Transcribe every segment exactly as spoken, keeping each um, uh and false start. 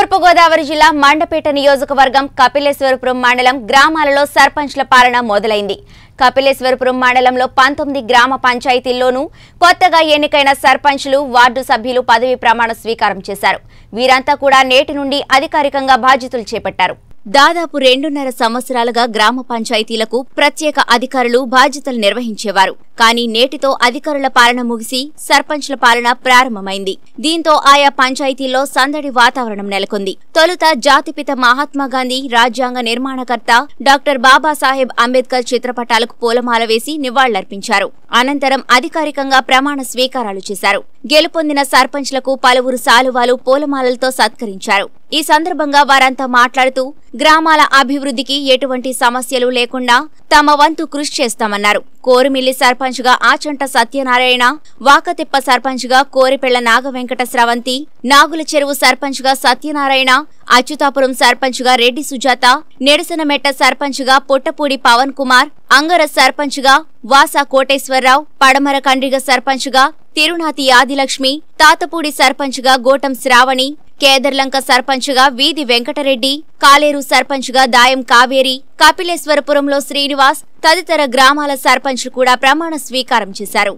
తూర్పు గోదావరి జిల్లా మండపేట నియోజకవర్గం కపిలేశ్వరపురం మండలం గ్రామాలలో సర్పంచ్ల పాలన మొదలైంది। కపిలేశ్వరపురం మండలంలో పంతొమ్మిది గ్రామ పంచాయతీల్లోనూ కొత్తగా ఎన్నికైన సర్పంచ్లు వార్డు సభ్యులు పదవి ప్రమాణ స్వీకారం చేశారు। వీరంతా కూడా నేటి నుండి అధికారికంగా బాధ్యతలు చేపట్టారు। దాదాపు రెండున్నర సంవత్సరాలుగా గ్రామ పంచాయతీలకు ప్రత్యేక అధికారులు బాధ్యతలు నిర్వహించేవారు। కానీ నేటితో అధికారుల పాలన ముగిసి సర్పంచ్ల పాలన ప్రారంభమైంది। దీంతో ఆయా పంచాయతీల్లో సందడి వాతావరణం నెలకొంది। తొలుత జాతిపిత మహాత్మా గాంధీ రాజ్యాంగ నిర్మాణకర్త డాక్టర్ బాబాసాహెబ్ అంబేద్కర్ చిత్రపటాలకు పూలమాల వేసి నివాళులర్పించారు। అనంతరం అధికారికంగా ప్రమాణ స్వీకారాలు చేశారు। గెలుపొందిన సర్పంచ్లకు పలువురు సాలువాలు పూలమాలలతో సత్కరించారు। ఈ సందర్భంగా వారంతా మాట్లాడుతూ గ్రామాల అభివృద్ధికి ఎటువంటి సమస్యలు లేకుండా తమ వంతు కృషి చేస్తామన్నారు। కోరిమిల్లి సర్పంచ్ గా ఆచంట సత్యనారాయణ, వాకతిప్ప సర్పంచ్ గా కోరిపెళ్ల నాగవెంకట స్రవంతి, నాగుల చెరువు సర్పంచ్ గా సత్యనారాయణ, అచ్యుతాపురం సర్పంచ్ గా రెడ్డి సుజాత, నిరసనమెట్ట సర్పంచ్ గా పొట్టపూడి పవన్ కుమార్, అంగర సర్పంచ్ గా వాసా కోటేశ్వరరావు, పడమర కండ్రిగ సర్పంచ్ గా తిరునాతి ఆదిలక్ష్మి, తాతపూడి సర్పంచ్ గా గోటం శ్రావణి, కేదర్లంక సర్పంచ్ గా వీధి వెంకటరెడ్డి, కాలేరు సర్పంచ్ గా దాయం కావేరి, కపిలేశ్వరపురంలో శ్రీనివాస్ తదితర గ్రామాల సర్పంచ్ కూడా ప్రమాణ స్వీకారం చేశారు।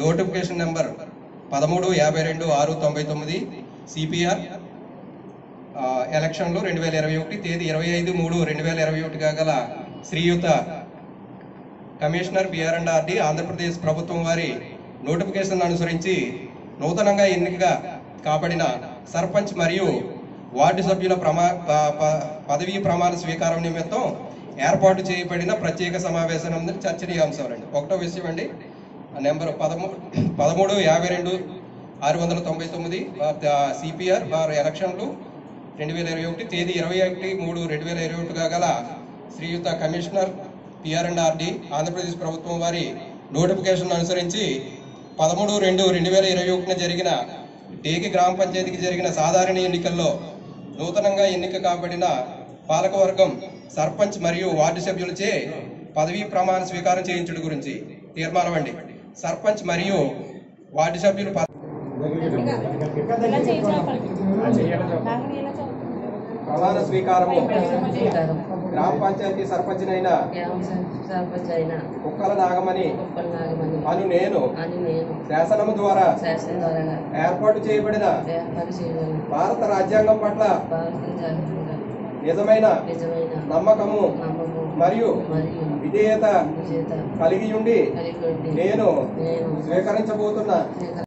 నోటిఫికేషన్ నంబర్ పదమూడు యాభై రెండు ఆరు తొంభై తొమ్మిది సిపిఆర్ ఎలక్షన్లో రెండు వేల ఇరవై ఒకటి తేదీ ఇరవై ఐదు మూడు రెండు వేల ఇరవై ఒకటి గల శ్రీయుత commissioner B R and R D Andhra Pradesh ప్రభుత్వం వారి నోటిఫికేషన్ అనుసరించి నూతనంగా ఎన్నిక కాబడిన సర్పంచ్ మరియు వార్డు సభ్యుల ప్రమా పదవీ ప్రమాణ స్వీకారం నిమిత్తం ఏర్పాటు చేయబడిన ప్రత్యేక సమావేశం చర్చనీయాంశం అండి। ఒకటో విషయం అండి, నెంబర్ పదమూడు పదమూడు యాభై రెండు ఆరు వందల తొంభై తొమ్మిది సిపిఆర్ వారు ఎలక్షన్లు రెండు వేల ఇరవై ఒకటి తేదీ ఇరవై ఒకటి మూడు రెండు వేల ఇరవై ఒకటిగా గల శ్రీయుత commissioner P R and R D Andhra Pradesh ప్రభుత్వం వారి నోటిఫికేషన్ అనుసరించి పదమూడు రెండు రెండు వేల ఇరవై ఒకటిన జరిగిన డేకి గ్రామ పంచాయతీకి జరిగిన సాధారణ ఎన్నికల్లో నూతనంగా ఎన్నిక కాబడిన పాలకవర్గం సర్పంచ్ మరియు వార్డు సభ్యులచే పదవీ ప్రమాణ స్వీకారం చేయించడం గురించి తీర్మానం అండి। సర్పంచ్ మరియు వార్డు సభ్యులు ప్రమాణ స్వీకారము గ్రామ పంచాయతీ సర్పంచినైన కుక్కల నాగమణి అను నేను శాసనము ద్వారా ఏర్పాటు చేయబడిన భారత రాజ్యాంగం పట్ల నిజమైన నమ్మకము మరియు విధేయత కలిగి ఉండి నేను స్వీకరించబోతున్నా।